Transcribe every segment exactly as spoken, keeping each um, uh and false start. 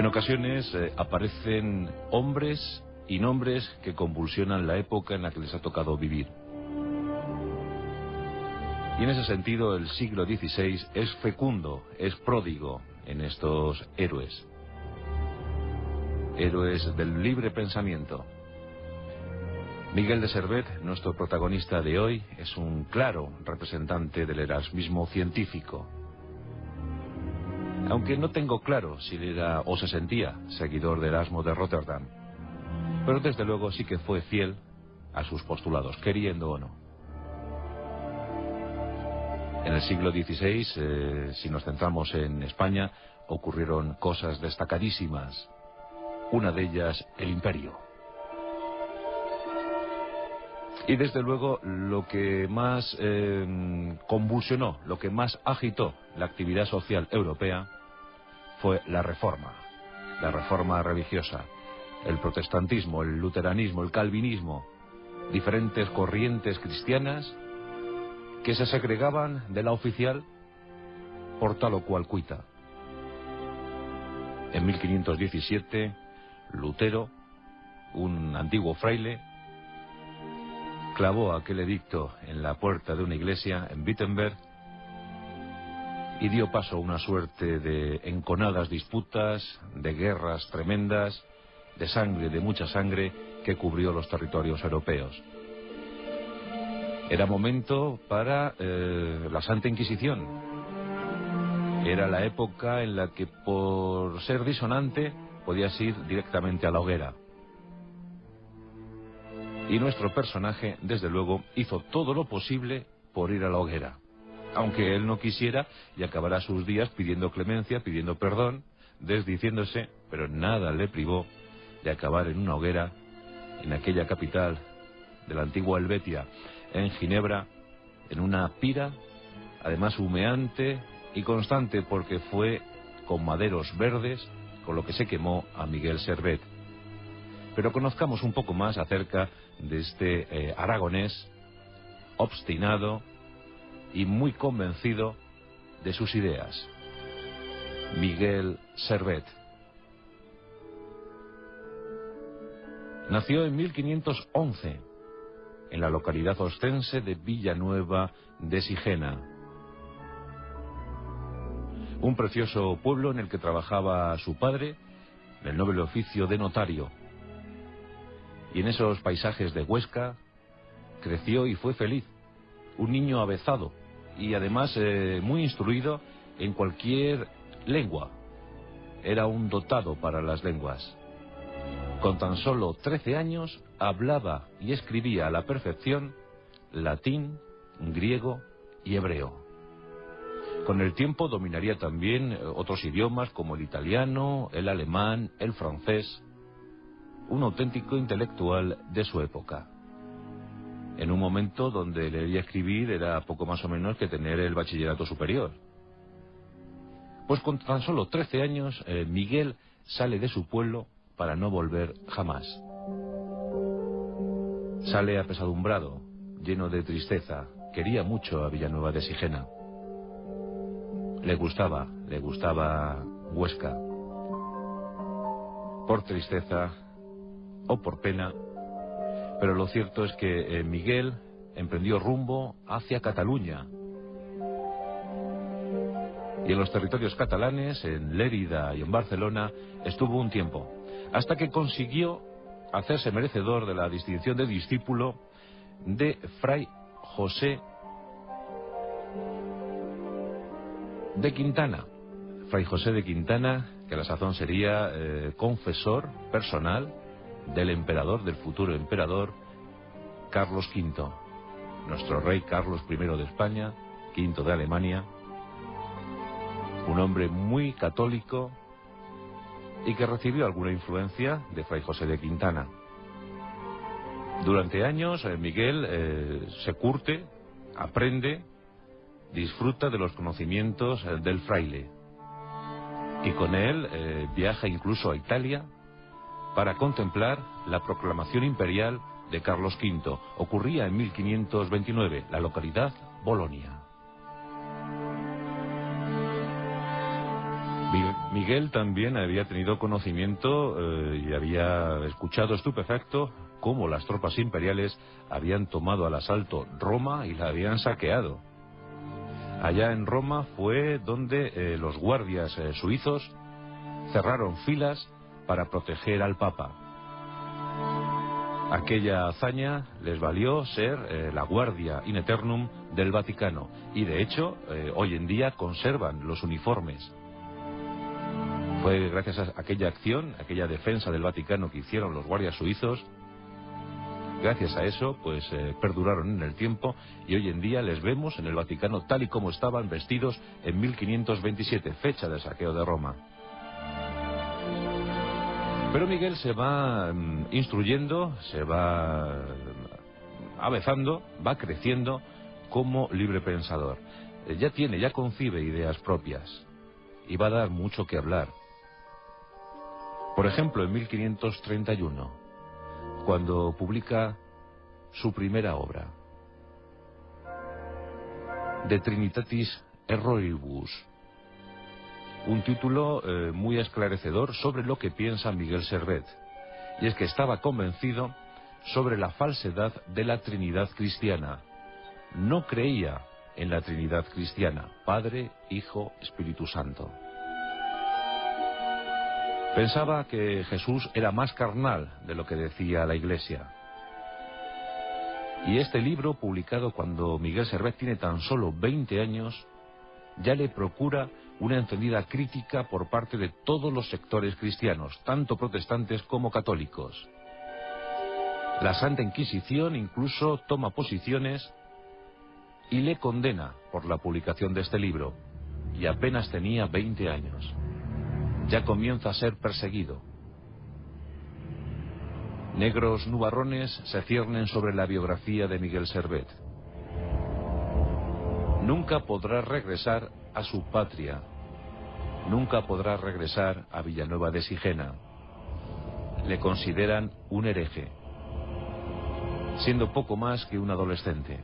En ocasiones eh, aparecen hombres y nombres que convulsionan la época en la que les ha tocado vivir. Y en ese sentido el siglo dieciséis es fecundo, es pródigo en estos héroes. Héroes del libre pensamiento. Miguel de Servet, nuestro protagonista de hoy, es un claro representante del erasmismo científico. Aunque no tengo claro si era o se sentía seguidor de Erasmo de Rotterdam. Pero desde luego sí que fue fiel a sus postulados, queriendo o no. En el siglo dieciséis, eh, si nos centramos en España, ocurrieron cosas destacadísimas. Una de ellas, el imperio. Y desde luego lo que más eh, convulsionó, lo que más agitó la actividad social europea fue la reforma, la reforma religiosa, el protestantismo, el luteranismo, el calvinismo, diferentes corrientes cristianas que se segregaban de la oficial por tal o cual cuita. En mil quinientos diecisiete, Lutero, un antiguo fraile, clavó aquel edicto en la puerta de una iglesia en Wittenberg y dio paso a una suerte de enconadas disputas, de guerras tremendas, de sangre, de mucha sangre, que cubrió los territorios europeos. Era momento para eh, la Santa Inquisición. Era la época en la que, por ser disonante, podías ir directamente a la hoguera. Y nuestro personaje, desde luego, hizo todo lo posible por ir a la hoguera. Aunque él no quisiera, y acabará sus días pidiendo clemencia, pidiendo perdón, desdiciéndose, pero nada le privó de acabar en una hoguera en aquella capital de la antigua Helvetia, en Ginebra, en una pira, además humeante y constante, porque fue con maderos verdes con lo que se quemó a Miguel Servet. Pero conozcamos un poco más acerca de este eh, aragonés obstinado y muy convencido de sus ideas, Miguel Servet. Nació en mil quinientos once en la localidad ostense de Villanueva de Sigena, un precioso pueblo en el que trabajaba su padre en el noble oficio de notario. Y en esos paisajes de Huesca creció y fue feliz, un niño avezado y además eh, muy instruido en cualquier lengua. Era un dotado para las lenguas. Con tan solo trece años hablaba y escribía a la perfección latín, griego y hebreo. Con el tiempo dominaría también otros idiomas como el italiano, el alemán, el francés. Un auténtico intelectual de su época. En un momento donde leer y escribir era poco más o menos que tener el bachillerato superior. Pues con tan solo trece años, eh, Miguel sale de su pueblo para no volver jamás. Sale apesadumbrado, lleno de tristeza. Quería mucho a Villanueva de Sigena. Le gustaba, le gustaba Huesca. Por tristeza o por pena, pero lo cierto es que eh, Miguel emprendió rumbo hacia Cataluña, y en los territorios catalanes, en Lérida y en Barcelona, estuvo un tiempo, hasta que consiguió hacerse merecedor de la distinción de discípulo de Fray José de Quintana. Fray José de Quintana, que a la sazón sería eh, confesor personal del emperador, del futuro emperador Carlos quinto, nuestro rey Carlos primero de España, quinto de Alemania, un hombre muy católico y que recibió alguna influencia de Fray José de Quintana. Durante años Miguel eh, se curte, aprende, disfruta de los conocimientos del fraile, y con él eh, viaja incluso a Italia para contemplar la proclamación imperial de Carlos quinto. Ocurría en mil quinientos veintinueve, la localidad Bolonia. Miguel también había tenido conocimiento eh, y había escuchado estupefacto cómo las tropas imperiales habían tomado al asalto Roma y la habían saqueado. Allá en Roma fue donde eh, los guardias eh, suizos cerraron filas para proteger al Papa. Aquella hazaña les valió ser eh, la guardia in eternum del Vaticano, y de hecho eh, hoy en día conservan los uniformes. Fue gracias a aquella acción, aquella defensa del Vaticano que hicieron los guardias suizos, gracias a eso pues eh, perduraron en el tiempo, y hoy en día les vemos en el Vaticano tal y como estaban vestidos en mil quinientos veintisiete, fecha del saqueo de Roma. Pero Miguel se va mmm, instruyendo, se va mmm, avezando, va creciendo como libre pensador. Eh, ya tiene, ya concibe ideas propias y va a dar mucho que hablar. Por ejemplo, en mil quinientos treinta y uno, cuando publica su primera obra, De Trinitatis Erroribus, un título eh, muy esclarecedor sobre lo que piensa Miguel Servet, y es que estaba convencido sobre la falsedad de la Trinidad cristiana. No creía en la Trinidad cristiana, Padre, Hijo, Espíritu Santo. Pensaba que Jesús era más carnal de lo que decía la Iglesia. Y este libro, publicado cuando Miguel Servet tiene tan solo veinte años, ya le procura una encendida crítica por parte de todos los sectores cristianos, tanto protestantes como católicos. La Santa Inquisición incluso toma posiciones y le condena por la publicación de este libro, y apenas tenía veinte años. Ya comienza a ser perseguido. Negros nubarrones se ciernen sobre la biografía de Miguel Servet. Nunca podrá regresar a su patria. Nunca podrá regresar a Villanueva de Sigena. Le consideran un hereje, siendo poco más que un adolescente.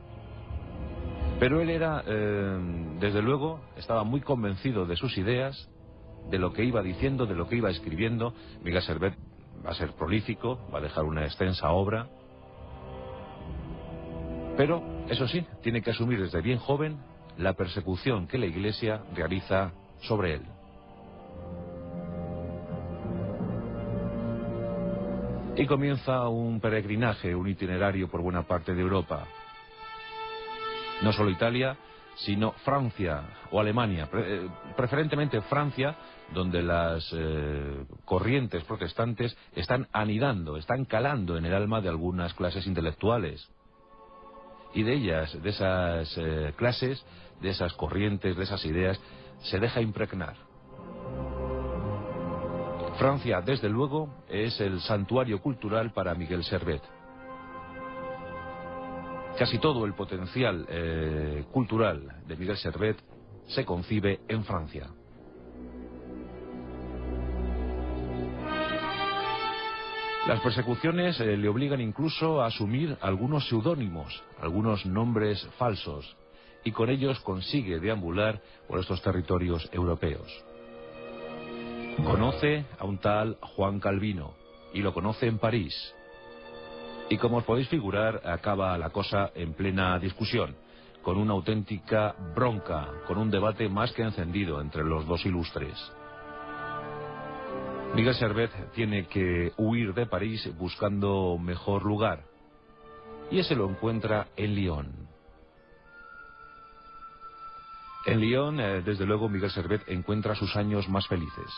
Pero él era, eh, desde luego, estaba muy convencido de sus ideas, de lo que iba diciendo, de lo que iba escribiendo. Miguel Servet va a ser prolífico, va a dejar una extensa obra. Pero, eso sí, tiene que asumir desde bien joven la persecución que la Iglesia realiza sobre él. Y comienza un peregrinaje, un itinerario por buena parte de Europa. No solo Italia, sino Francia o Alemania, pre preferentemente Francia, donde las eh, corrientes protestantes están anidando, están calando en el alma de algunas clases intelectuales. Y de ellas, de esas eh, clases, de esas corrientes, de esas ideas, se deja impregnar. Francia, desde luego, es el santuario cultural para Miguel Servet. Casi todo el potencial eh, cultural de Miguel Servet se concibe en Francia. Las persecuciones eh, le obligan incluso a asumir algunos seudónimos, algunos nombres falsos, y con ellos consigue deambular por estos territorios europeos. Conoce a un tal Juan Calvino, y lo conoce en París. Y como os podéis figurar, acaba la cosa en plena discusión, con una auténtica bronca, con un debate más que encendido entre los dos ilustres. Miguel Servet tiene que huir de París buscando mejor lugar, y ese lo encuentra en Lyon. En Lyon, eh, desde luego, Miguel Servet encuentra sus años más felices.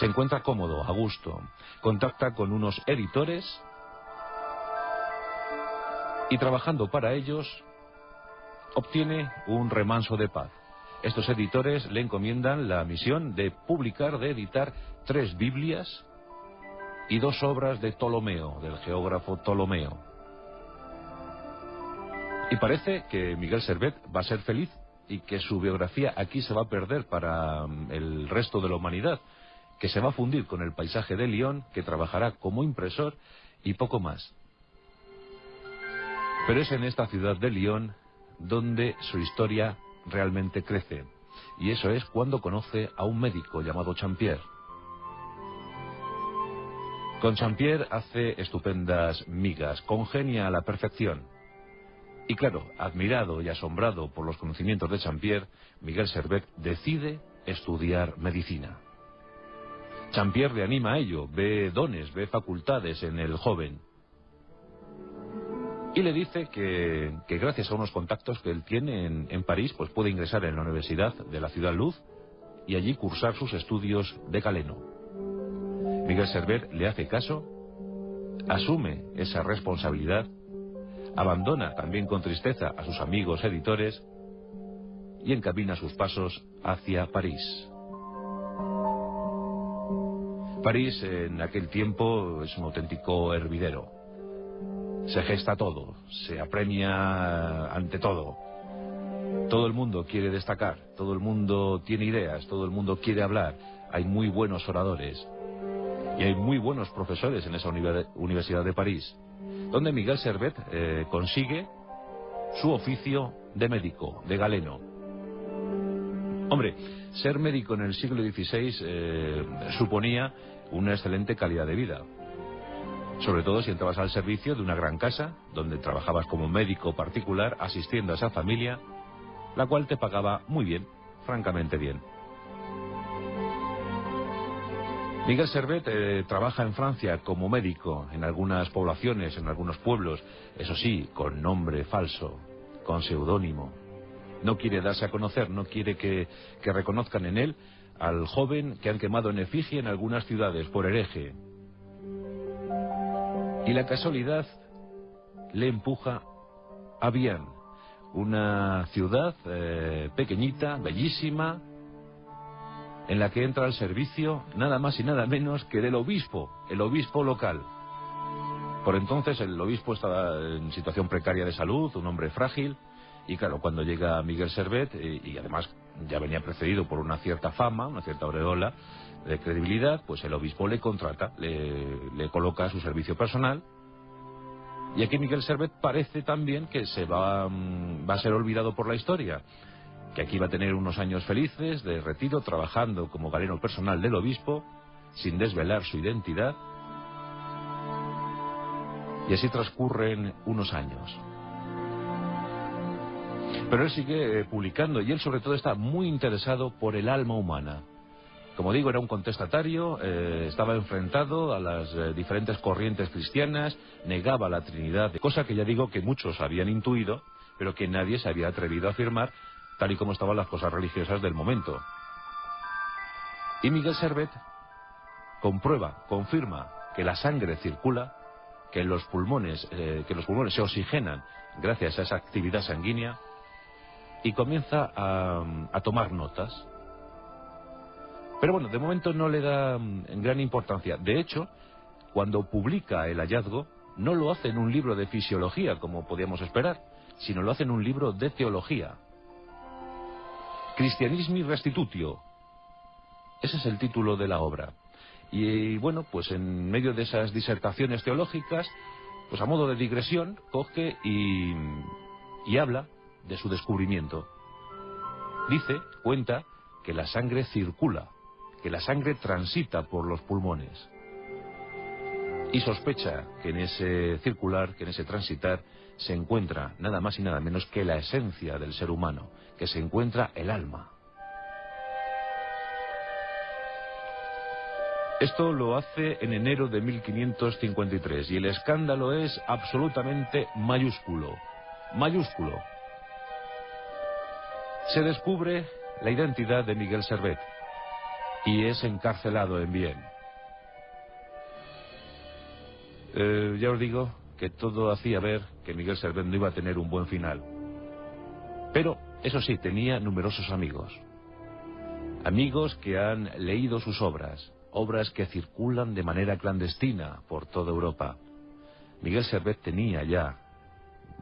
Se encuentra cómodo, a gusto, contacta con unos editores, y trabajando para ellos, obtiene un remanso de paz. Estos editores le encomiendan la misión de publicar, de editar tres Biblias y dos obras de Ptolomeo, del geógrafo Ptolomeo. Y parece que Miguel Servet va a ser feliz y que su biografía aquí se va a perder para el resto de la humanidad, que se va a fundir con el paisaje de Lyon, que trabajará como impresor y poco más. Pero es en esta ciudad de Lyon donde su historia realmente crece. y eso es cuando conoce a un médico llamado Champier. Con Champier hace estupendas migas, congenia a la perfección. Y claro, admirado y asombrado por los conocimientos de Champier, Miguel Servet decide estudiar medicina. Champier le anima a ello, ve dones, ve facultades en el joven. Y le dice que, que gracias a unos contactos que él tiene en, en París, pues puede ingresar en la Universidad de la Ciudad Luz y allí cursar sus estudios de Caleno. Miguel Servet le hace caso, asume esa responsabilidad, abandona también con tristeza a sus amigos editores y encamina sus pasos hacia París. París en aquel tiempo es un auténtico hervidero. Se gesta todo, se apremia ante todo. Todo el mundo quiere destacar, todo el mundo tiene ideas, todo el mundo quiere hablar. Hay muy buenos oradores. Y hay muy buenos profesores en esa Universidad de París, donde Miguel Servet eh, consigue su oficio de médico, de galeno. Hombre, ser médico en el siglo dieciséis eh, suponía una excelente calidad de vida. Sobre todo si entrabas al servicio de una gran casa, donde trabajabas como médico particular, asistiendo a esa familia, la cual te pagaba muy bien, francamente bien. Miguel Servet eh, trabaja en Francia como médico, en algunas poblaciones, en algunos pueblos, eso sí, con nombre falso, con seudónimo. No quiere darse a conocer, no quiere que, que reconozcan en él al joven que han quemado en efigie en algunas ciudades por hereje. Y la casualidad le empuja a Avian, una ciudad eh, pequeñita, bellísima, en la que entra al servicio nada más y nada menos que del obispo, el obispo local. Por entonces el obispo estaba en situación precaria de salud, un hombre frágil, y claro, cuando llega Miguel Servet, y, y además ya venía precedido por una cierta fama, una cierta aureola de credibilidad, pues el obispo le contrata, le, le coloca a su servicio personal, y aquí Miguel Servet parece también que se va, va a ser olvidado por la historia, que aquí va a tener unos años felices de retiro trabajando como galeno personal del obispo sin desvelar su identidad, y así transcurren unos años, pero él sigue publicando y él sobre todo está muy interesado por el alma humana. Como digo, era un contestatario, eh, estaba enfrentado a las eh, diferentes corrientes cristianas, negaba la Trinidad, cosa que ya digo que muchos habían intuido pero que nadie se había atrevido a afirmar tal y como estaban las cosas religiosas del momento. Y Miguel Servet comprueba, confirma que la sangre circula, que los pulmones, eh, que los pulmones se oxigenan gracias a esa actividad sanguínea, y comienza a, a tomar notas. Pero bueno, de momento no le da gran importancia. De hecho, cuando publica el hallazgo, no lo hace en un libro de fisiología, como podíamos esperar, sino lo hace en un libro de teología. Christianismi Restitutio, ese es el título de la obra. Y, y bueno, pues en medio de esas disertaciones teológicas, pues a modo de digresión, coge y, y habla de su descubrimiento. Dice, cuenta, que la sangre circula, que la sangre transita por los pulmones. Y sospecha que en ese circular, que en ese transitar, se encuentra nada más y nada menos que la esencia del ser humano, que se encuentra el alma. Esto lo hace en enero de mil quinientos cincuenta y tres y el escándalo es absolutamente mayúsculo, mayúsculo. Se descubre la identidad de Miguel Servet y es encarcelado en Viena. Eh, ya os digo que todo hacía ver que Miguel Servet no iba a tener un buen final. Pero, eso sí, tenía numerosos amigos. Amigos que han leído sus obras, obras que circulan de manera clandestina por toda Europa. Miguel Servet tenía ya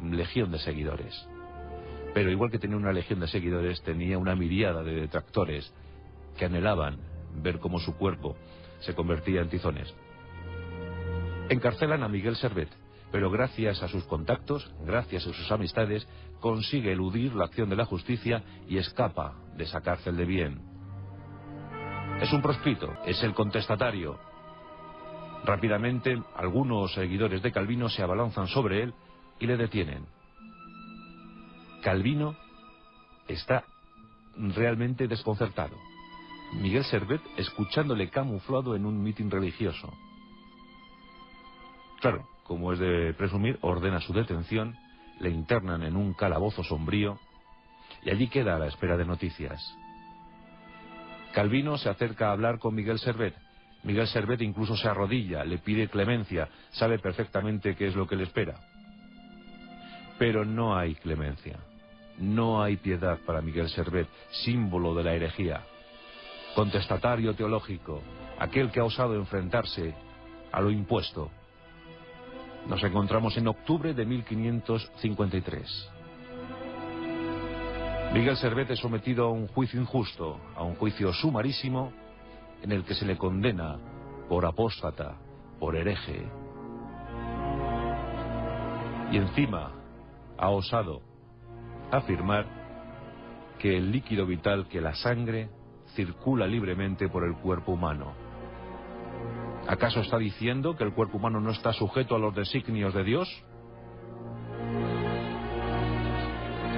legión de seguidores. Pero igual que tenía una legión de seguidores, tenía una miríada de detractores que anhelaban ver cómo su cuerpo se convertía en tizones. Encarcelan a Miguel Servet, pero gracias a sus contactos, gracias a sus amistades, consigue eludir la acción de la justicia y escapa de esa cárcel de Viena. Es un proscrito, es el contestatario. Rápidamente, algunos seguidores de Calvino se abalanzan sobre él y le detienen. Calvino está realmente desconcertado. Miguel Servet escuchándole camuflado en un mitin religioso. Claro, como es de presumir, ordena su detención, le internan en un calabozo sombrío y allí queda a la espera de noticias. Calvino se acerca a hablar con Miguel Servet. Miguel Servet incluso se arrodilla, le pide clemencia, sabe perfectamente qué es lo que le espera. Pero no hay clemencia, no hay piedad para Miguel Servet, símbolo de la herejía. Contestatario teológico, aquel que ha osado enfrentarse a lo impuesto. Nos encontramos en octubre de mil quinientos cincuenta y tres. Miguel Servet es sometido a un juicio injusto, a un juicio sumarísimo, en el que se le condena por apóstata, por hereje. Y encima ha osado afirmar que el líquido vital, que la sangre, circula libremente por el cuerpo humano. ¿Acaso está diciendo que el cuerpo humano no está sujeto a los designios de Dios?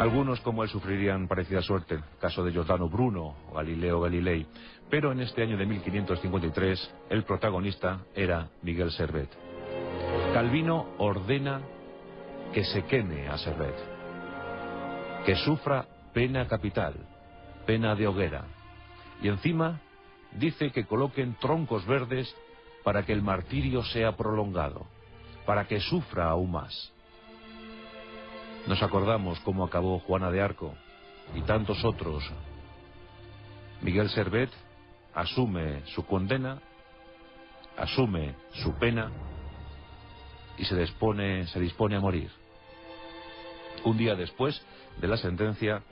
Algunos como él sufrirían parecida suerte, caso de Giordano Bruno o Galileo Galilei, pero en este año de mil quinientos cincuenta y tres el protagonista era Miguel Servet. Calvino ordena que se queme a Servet, que sufra pena capital, pena de hoguera. Y encima dice que coloquen troncos verdes para que el martirio sea prolongado, para que sufra aún más. Nos acordamos cómo acabó Juana de Arco y tantos otros. Miguel Servet asume su condena, asume su pena y se dispone, se dispone a morir. Un día después de la sentencia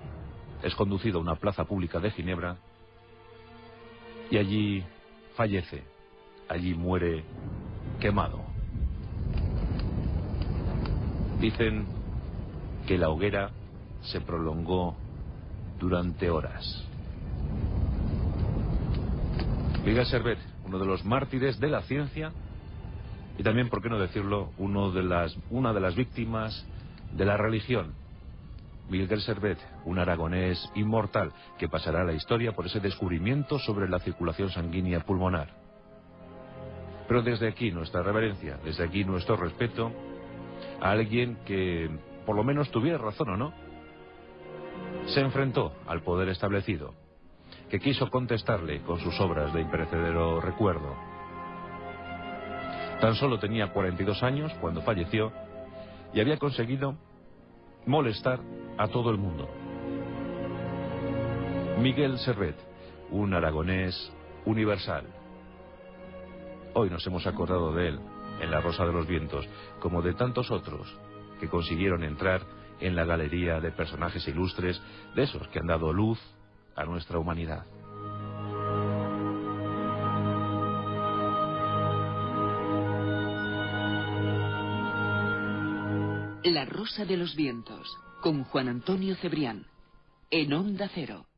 es conducido a una plaza pública de Ginebra y allí fallece, allí muere quemado. Dicen que la hoguera se prolongó durante horas. Miguel Servet, uno de los mártires de la ciencia y también, por qué no decirlo, uno de las, una de las víctimas de la religión. Miguel Servet, un aragonés inmortal que pasará a la historia por ese descubrimiento sobre la circulación sanguínea pulmonar. Pero desde aquí nuestra reverencia, desde aquí nuestro respeto a alguien que, por lo menos tuviera razón o no, se enfrentó al poder establecido, que quiso contestarle con sus obras de imperecedero recuerdo. Tan solo tenía cuarenta y dos años cuando falleció y había conseguido molestar a todo el mundo. Miguel Servet, un aragonés universal. Hoy nos hemos acordado de él en La Rosa de los Vientos, como de tantos otros que consiguieron entrar en la galería de personajes ilustres, de esos que han dado luz a nuestra humanidad. La Rosa de los Vientos, con Juan Antonio Cebrián, en Onda Cero.